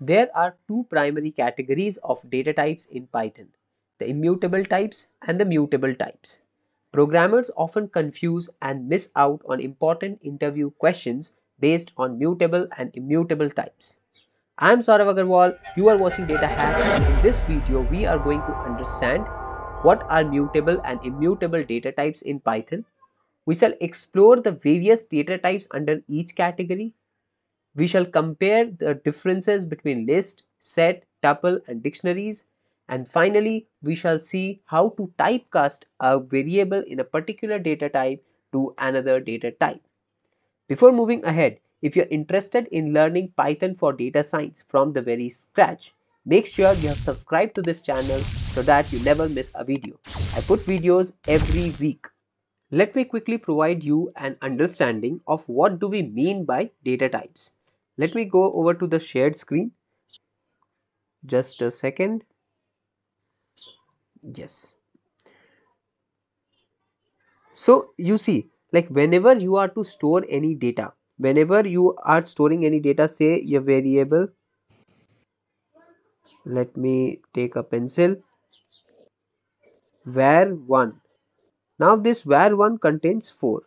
There are two primary categories of data types in Python, the immutable types and the mutable types. Programmers often confuse and miss out on important interview questions based on mutable and immutable types. I am Saurav Agarwal, you are watching Data Hack, and in this video we are going to understand what are mutable and immutable data types in Python. We shall explore the various data types under each category. We shall compare the differences between list, set, tuple and dictionaries. And finally, we shall see how to typecast a variable in a particular data type to another data type. Before moving ahead, if you're interested in learning Python for data science from the very scratch, make sure you have subscribed to this channel so that you never miss a video. I put videos every week. Let me quickly provide you an understanding of what do we mean by data types. Let me go over to the shared screen. Just a second. Yes. So you see, like whenever you are to store any data, whenever you are storing any data, say your variable, let me take a pencil, var1. Now this var1 contains 4,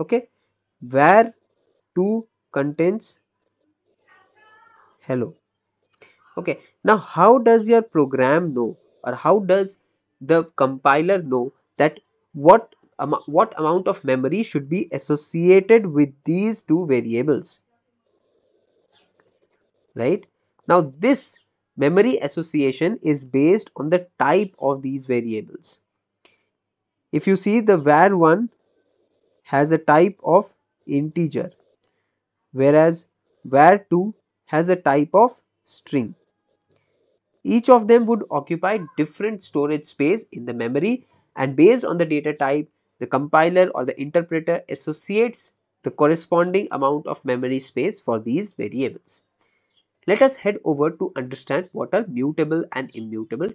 okay, var2 contains hello, okay. Now how does your program know, or how does the compiler know that what amount of memory should be associated with these two variables, right? Now this memory association is based on the type of these variables. If you see, the var1 has a type of integer, whereas var2 has a type of string. Each of them would occupy different storage space in the memory, and based on the data type, the compiler or the interpreter associates the corresponding amount of memory space for these variables. Let us head over to understand what are mutable and immutable.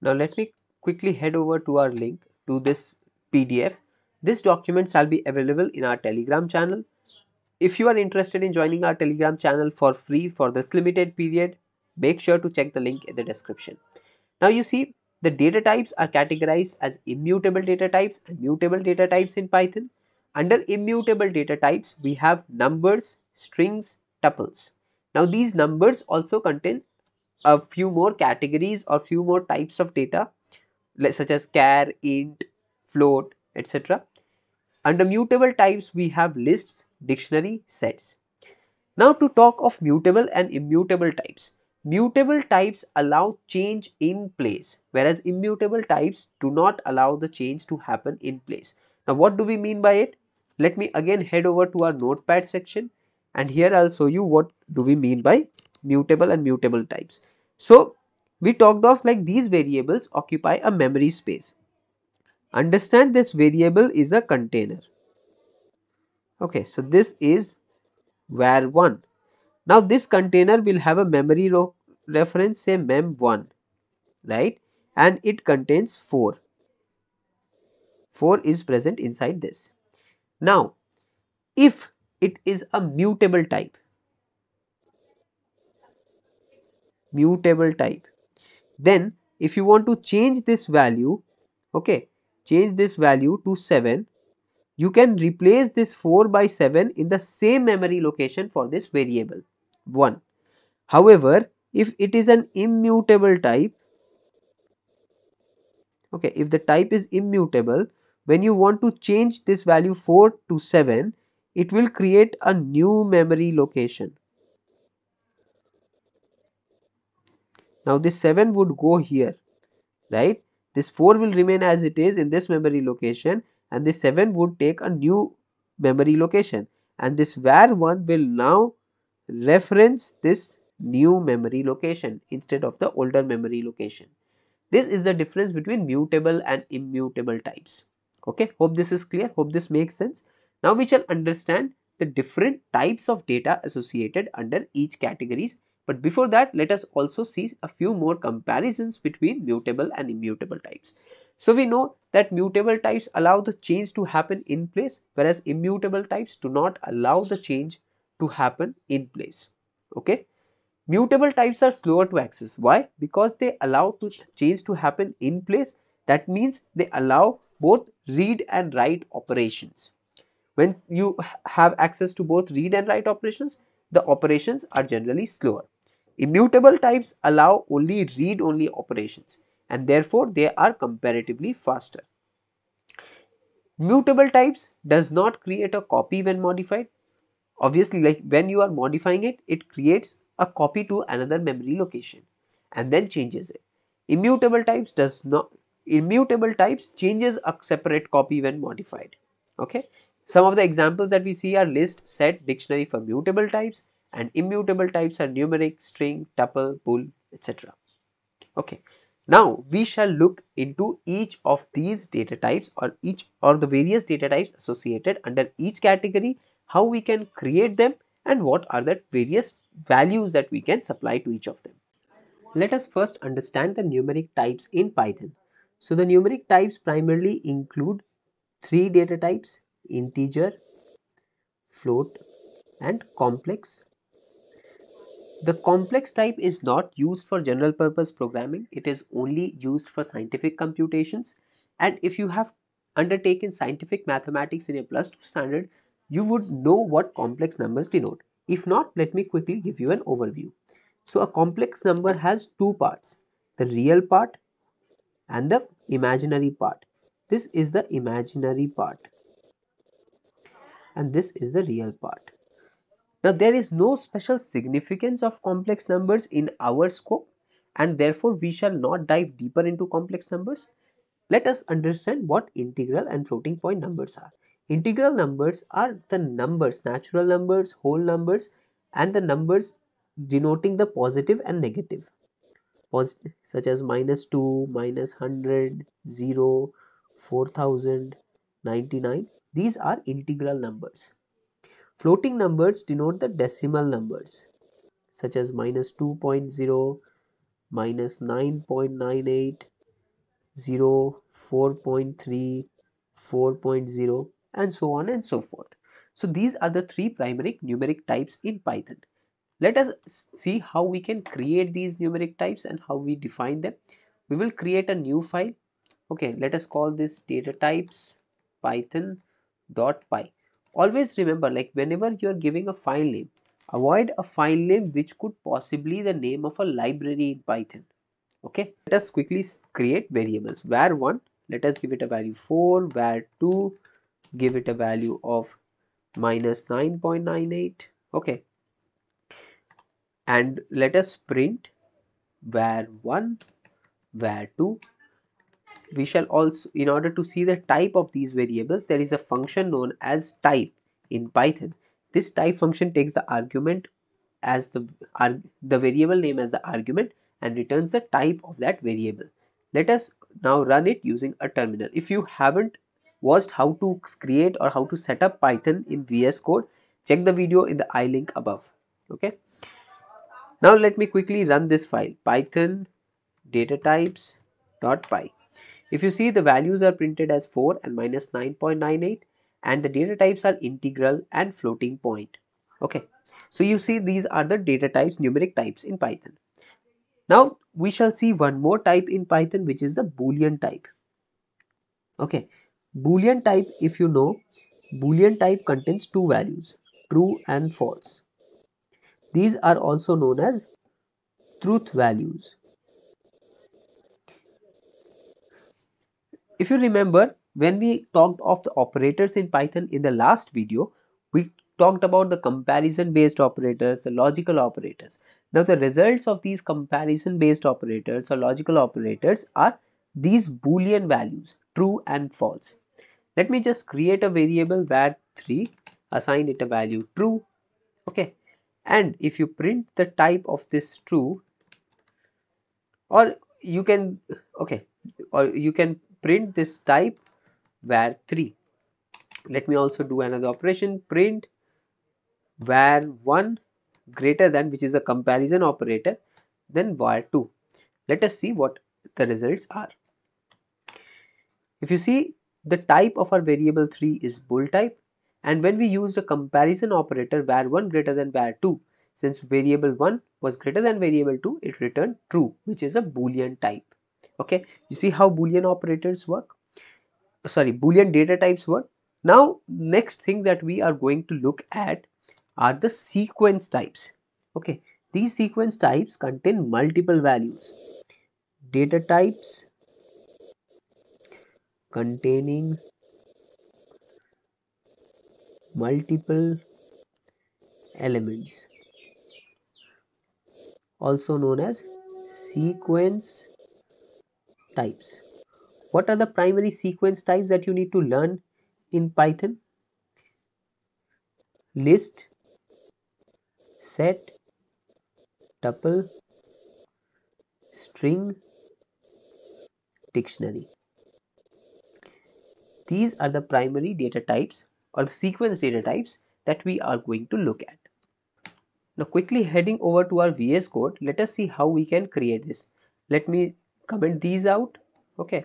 Now let me quickly head over to our link to this PDF. This document shall be available in our Telegram channel. If you are interested in joining our Telegram channel for free for this limited period, make sure to check the link in the description. Now you see, the data types are categorized as immutable data types and mutable data types in Python. Under immutable data types, we have numbers, strings, tuples. Now these numbers also contain a few more categories or few more types of data, such as char, int, float, etc. Under mutable types, we have lists, dictionary, sets. Now to talk of mutable and immutable types. Mutable types allow change in place, whereas immutable types do not allow the change to happen in place. Now what do we mean by it? Let me again head over to our notepad section, and here I'll show you what do we mean by mutable and mutable types. So we talked of like these variables occupy a memory space. Understand this variable is a container. Okay, so this is var1. Now this container will have a memory reference, say mem1, right? And it contains 4. 4 is present inside this. Now, if it is a mutable type, then if you want to change this value, okay, change this value to 7, you can replace this 4 by 7 in the same memory location for this variable 1. However, if it is an immutable type, okay, if the type is immutable, when you want to change this value 4 to 7, it will create a new memory location. Now this 7 would go here, right? This 4 will remain as it is in this memory location, and this 7 would take a new memory location, and this var1 will now reference this new memory location instead of the older memory location. This is the difference between mutable and immutable types. Okay, hope this is clear, hope this makes sense. Now we shall understand the different types of data associated under each categories. But before that, let us also see a few more comparisons between mutable and immutable types. So we know that mutable types allow the change to happen in place, whereas immutable types do not allow the change to happen in place. Okay. Mutable types are slower to access. Why? Because they allow change to happen in place. That means they allow both read and write operations. When you have access to both read and write operations, the operations are generally slower. Immutable types allow only read-only operations, and therefore they are comparatively faster. Mutable types does not create a copy when modified. Obviously, like when you are modifying it, it creates a copy to another memory location and then changes it. Immutable types changes a separate copy when modified. Okay. Some of the examples that we see are list, set, dictionary for mutable types, and immutable types are numeric, string, tuple, bool, etc. Okay. Now we shall look into each of these data types or the various data types associated under each category, how we can create them, and what are the various values that we can supply to each of them. Let us first understand the numeric types in Python. So the numeric types primarily include three data types: integer, float, and complex. The complex type is not used for general purpose programming. It is only used for scientific computations, and if you have undertaken scientific mathematics in a +2 standard, you would know what complex numbers denote. If not, let me quickly give you an overview. So a complex number has two parts, the real part and the imaginary part. This is the imaginary part and this is the real part. Now, there is no special significance of complex numbers in our scope, and therefore we shall not dive deeper into complex numbers. Let us understand what integral and floating point numbers are. Integral numbers are the numbers, natural numbers, whole numbers, and the numbers denoting the positive and negative, such as -2, -100, 0, 4000, 99. These are integral numbers. Floating numbers denote the decimal numbers, such as -2.0, -9.98, 0, 4.3, 4.0, and so on and so forth. So these are the three primary numeric types in Python. Let us see how we can create these numeric types and how we define them. We will create a new file. Okay, let us call this data types python.py. Always remember, like whenever you are giving a file name, avoid a file name which could possibly be the name of a library in Python. Okay, let us quickly create variables. Var1, let us give it a value 4, var2, give it a value of -9.98. Okay, and let us print var1, var2. We shall also, in order to see the type of these variables, there is a function known as type in Python. This type function takes the argument as the variable name as the argument and returns the type of that variable. Let us now run it using a terminal. If you haven't watched how to create or how to set up Python in VS Code, check the video in the I link above. Okay. Now let me quickly run this file, python datatypes.py. If you see, the values are printed as 4 and -9.98, and the data types are integral and floating point. Okay, so you see these are the data types, numeric types in Python. Now we shall see one more type in Python, which is the Boolean type. Okay, Boolean type, if you know, Boolean type contains two values, true and false. These are also known as truth values. If you remember, when we talked of the operators in Python in the last video, we talked about the comparison based operators, the logical operators. Now the results of these comparison based operators or logical operators are these Boolean values, true and false. Let me just create a variable var3, assign it a value true. Okay, and if you print the type of this true, or you can, okay, or you can print this type var3. Let me also do another operation, print var1 greater than, which is a comparison operator, then var2. Let us see what the results are. If you see, the type of our variable 3 is bool type, and when we use the comparison operator var1 greater than var2, Since variable 1 was greater than variable 2, it returned true, which is a Boolean type. Okay, you see how Boolean operators work? Sorry, Boolean data types work. Now, next thing that we are going to look at are the sequence types. Okay, these sequence types contain multiple values. Data types containing multiple elements, also known as sequence types. What are the primary sequence types that you need to learn in Python? List, set, tuple, string, dictionary. These are the primary data types or the sequence data types that we are going to look at. Now quickly heading over to our VS Code, let us see how we can create this. Let me comment these out. Okay.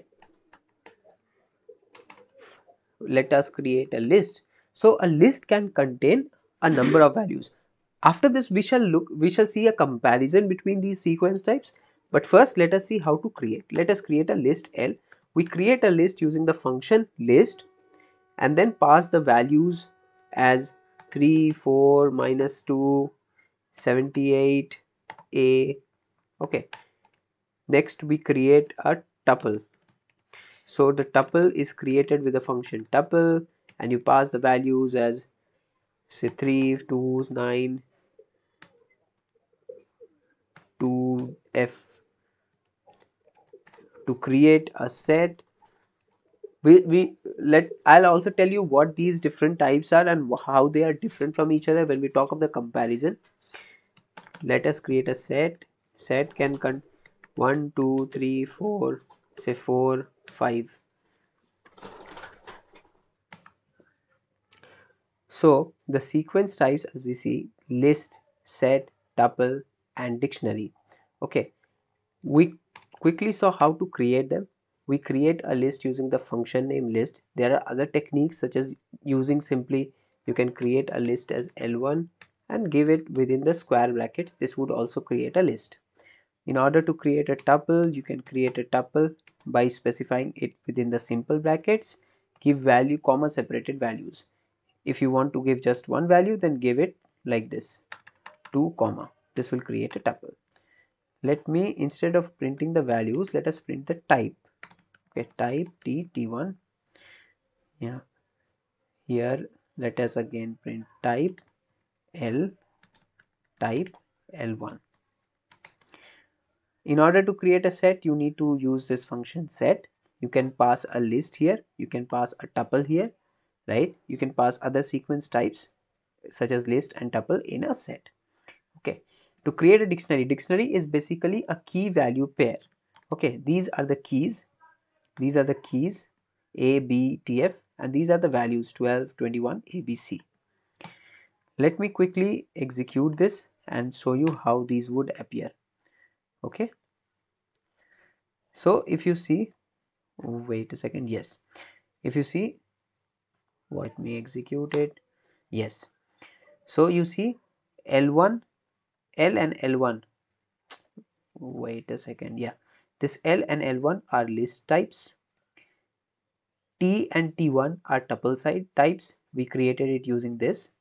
Let us create a list. So a list can contain a number of values. After this we shall see a comparison between these sequence types. But first let us see how to create. Let us create a list L. We create a list using the function list and then pass the values as 3, 4, minus 2, 78, A. Okay. Next we create a tuple. So the tuple is created with the function tuple and you pass the values as say 3, 2, 9, 2, F. To create a set, I'll also tell you what these different types are and how they are different from each other when we talk of the comparison. Let us create a set. Set can contain 1, 2, 3, 4, say 4, 5. So the sequence types, as we see, list, set, tuple and dictionary. Okay, we quickly saw how to create them. We create a list using the function name list. There are other techniques such as using simply, you can create a list as L1 and give it within the square brackets. This would also create a list. In order to create a tuple, you can create a tuple by specifying it within the simple brackets, give value, comma, separated values. If you want to give just one value, then give it like this, 2, comma. This will create a tuple. Let me, instead of printing the values, let us print the type. Okay, type T, T1. Yeah. Here, let us again print type L, type L1. In order to create a set, you need to use this function set. You can pass a list here. You can pass a tuple here, right? You can pass other sequence types such as list and tuple in a set. Okay. To create a dictionary, dictionary is basically a key value pair. Okay. These are the keys. These are the keys A, B, T, F, and these are the values 12, 21, A, B, C. Let me quickly execute this and show you how these would appear. Okay, so if you see, wait a second, yes, if you see, let me execute it, yes, so you see L1, L and L1, wait a second, yeah, this L and L1 are list types, T and T1 are tuple side types, we created it using this,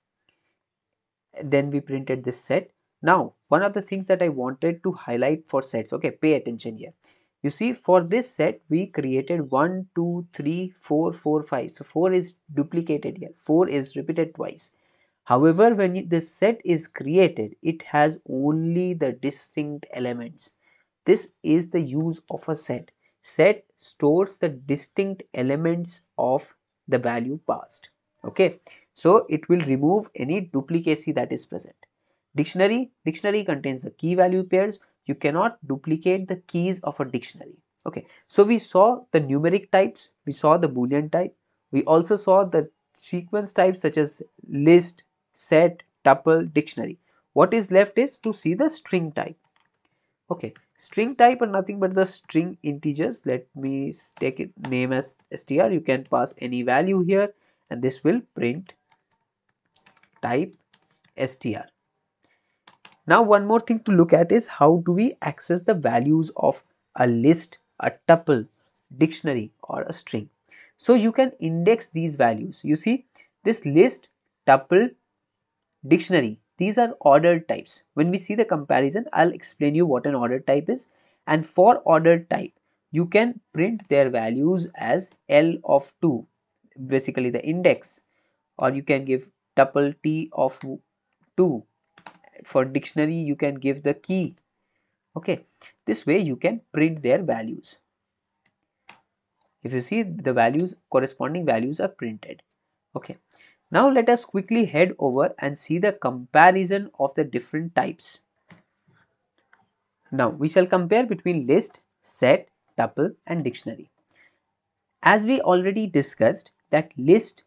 then we printed this set. Now, one of the things that I wanted to highlight for sets, okay, pay attention here. You see, for this set, we created 1, 2, 3, 4, 4, 5. So, 4 is duplicated here. 4 is repeated twice. However, when this set is created, it has only the distinct elements. This is the use of a set. Set stores the distinct elements of the value passed. Okay, so it will remove any duplicacy that is present. Dictionary contains the key value pairs. You cannot duplicate the keys of a dictionary. Okay, so we saw the numeric types, we saw the Boolean type, we also saw the sequence types such as list, set, tuple, dictionary. What is left is to see the string type. Okay, string type are nothing but the string integers. Let me take it name as str. You can pass any value here and this will print type str. Now one more thing to look at is how do we access the values of a list, a tuple, dictionary or a string. So you can index these values. You see this list, tuple, dictionary, these are ordered types. When we see the comparison, I'll explain you what an ordered type is. And for ordered type, you can print their values as L of 2, basically the index, or you can give tuple T of 2. For dictionary, you can give the key. Okay, this way you can print their values. If you see, the values, corresponding values are printed. Okay, now let us quickly head over and see the comparison of the different types. Now we shall compare between list, set, tuple and dictionary. As we already discussed that list,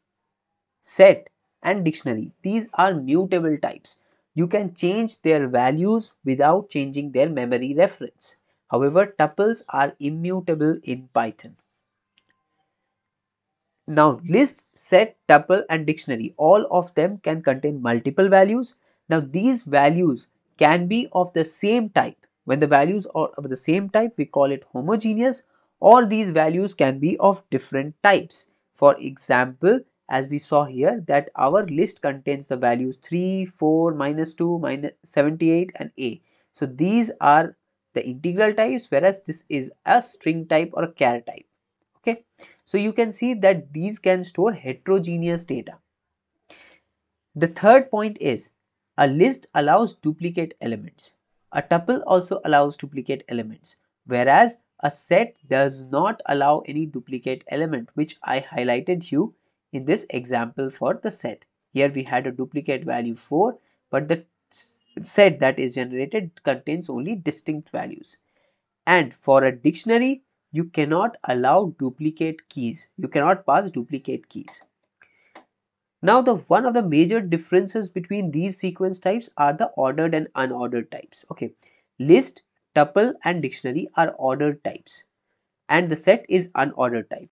set and dictionary, these are mutable types. You can change their values without changing their memory reference. However, tuples are immutable in Python. Now list, set, tuple and dictionary, all of them can contain multiple values. Now these values can be of the same type. When the values are of the same type, we call it homogeneous, or these values can be of different types. For example, as we saw here that our list contains the values 3, 4, -2, -78 and a. So these are the integral types, whereas this is a string type or a char type. Okay. So you can see that these can store heterogeneous data. The third point is a list allows duplicate elements. A tuple also allows duplicate elements, whereas a set does not allow any duplicate element, which I highlighted you in this example for the set. Here we had a duplicate value 4, but the set that is generated contains only distinct values. And for a dictionary, you cannot allow duplicate keys. You cannot pass duplicate keys. Now one of the major differences between these sequence types are the ordered and unordered types. Okay, list, tuple and dictionary are ordered types and the set is unordered type.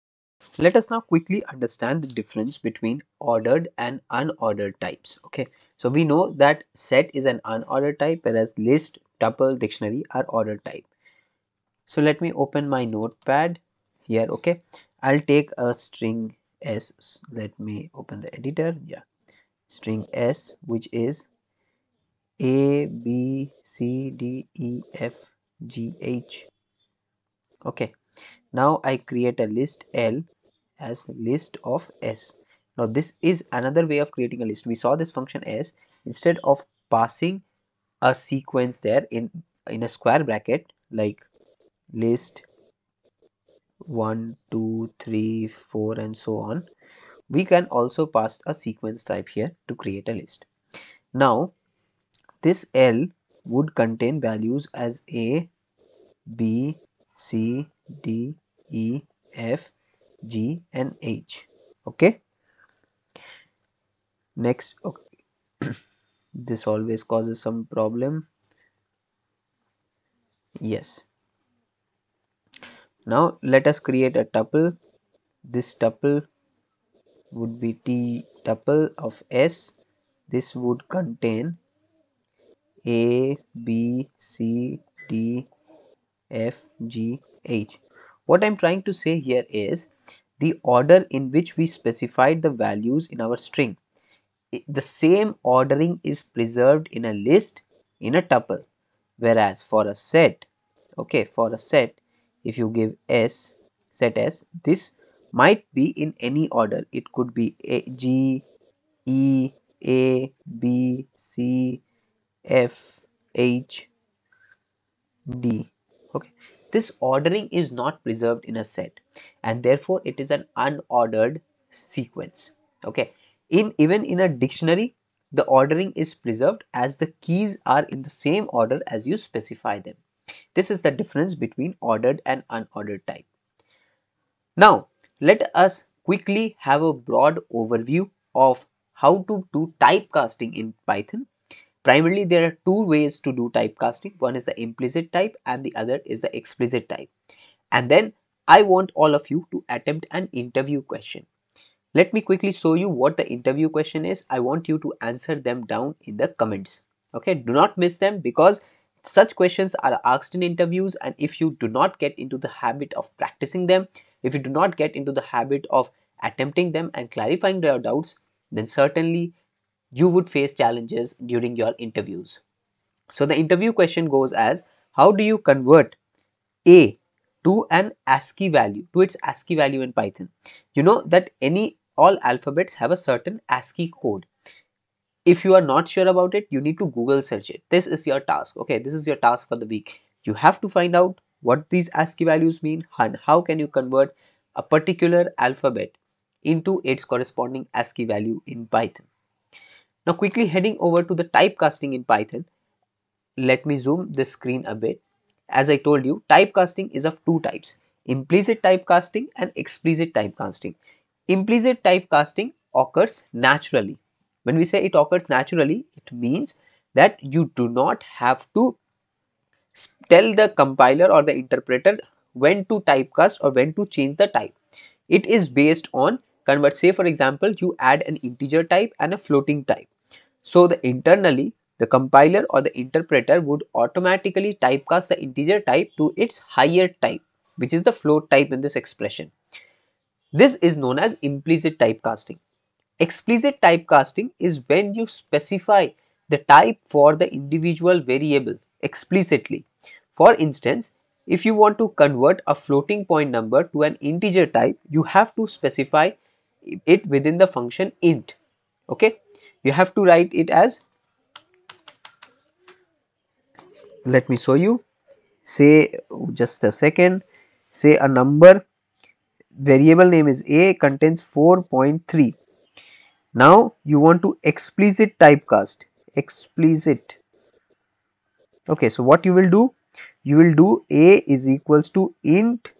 Let us now quickly understand the difference between ordered and unordered types. Okay, so we know that set is an unordered type, whereas list, tuple, dictionary are ordered type. So let me open my notepad here. Okay, I'll take a string s. Let me open the editor. Yeah, string s, which is a, b, c, d, e, f, g, h. Okay, now I create a list L as list of s. Now this is another way of creating a list. We saw this function s, instead of passing a sequence there in a square bracket like list 1 2 3 4 and so on, we can also pass a sequence type here to create a list. Now this L would contain values as a, b, c, d, e, f, g and h. Okay, next. Okay. This always causes some problem. Yes, now let us create a tuple. This tuple would be t tuple of s. This would contain a, b, c, d, f, g, h. What I'm trying to say here is the order in which we specified the values in our string. The same ordering is preserved in a list, in a tuple, whereas for a set, okay, for a set, if you give s, set s, this might be in any order. It could be a, g, e, a, b, c, f, h, d. Okay, this ordering is not preserved in a set and therefore it is an unordered sequence. Okay, even in a dictionary, the ordering is preserved as the keys are in the same order as you specify them. This is the difference between ordered and unordered type. Now let us quickly have a broad overview of how to do typecasting in Python. Primarily, there are two ways to do typecasting. One is the implicit type and the other is the explicit type. And then I want all of you to attempt an interview question. Let me quickly show you what the interview question is. I want you to answer them down in the comments. Okay, do not miss them, because such questions are asked in interviews, and if you do not get into the habit of practicing them, if you do not get into the habit of attempting them and clarifying your doubts, then certainly you would face challenges during your interviews. So the interview question goes as, how do you convert A to an ASCII value, to its ASCII value in Python? You know that all alphabets have a certain ASCII code. If you are not sure about it, you need to Google search it. This is your task. Okay, this is your task for the week. You have to find out what these ASCII values mean and how can you convert a particular alphabet into its corresponding ASCII value in Python. Now quickly heading over to the typecasting in Python. Let me zoom this screen a bit. As I told you, typecasting is of two types: implicit typecasting and explicit typecasting. Implicit typecasting occurs naturally. When we say it occurs naturally, it means that you do not have to tell the compiler or the interpreter when to typecast or when to change the type. It is based on convert. Say for example, you add an integer type and a floating type. So internally, the compiler or the interpreter would automatically typecast the integer type to its higher type, which is the float type in this expression. This is known as implicit typecasting. Explicit typecasting is when you specify the type for the individual variable explicitly. For instance, if you want to convert a floating point number to an integer type, you have to specify it within the function int. Okay, you have to write it as, let me show you, say just a second, say a number variable name is a contains 4.3. now you want to explicit typecast, explicit. Okay, so what you will do, you will do a is equals to int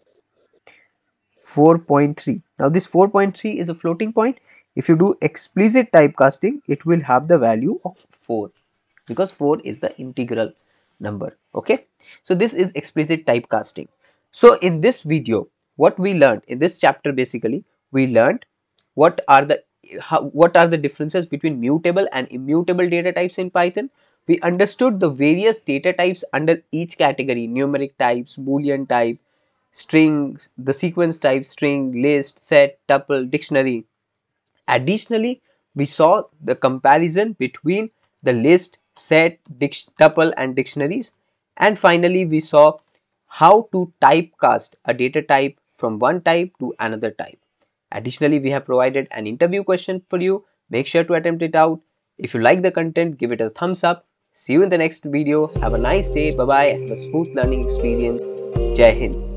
4.3. now this 4.3 is a floating point. If you do explicit typecasting, it will have the value of 4, because 4 is the integral number. Okay, so this is explicit typecasting. So in this video, what we learned in this chapter, basically we learned what are the differences between mutable and immutable data types in Python. We understood the various data types under each category: numeric types, boolean type, strings, the sequence type, string, list, set, tuple, dictionary. Additionally, we saw the comparison between the list, set, tuple and dictionaries, and finally we saw how to typecast a data type from one type to another type. Additionally, we have provided an interview question for you. Make sure to attempt it out. If you like the content, give it a thumbs up. See you in the next video. Have a nice day. Bye bye. Have a smooth learning experience. Jai Hind.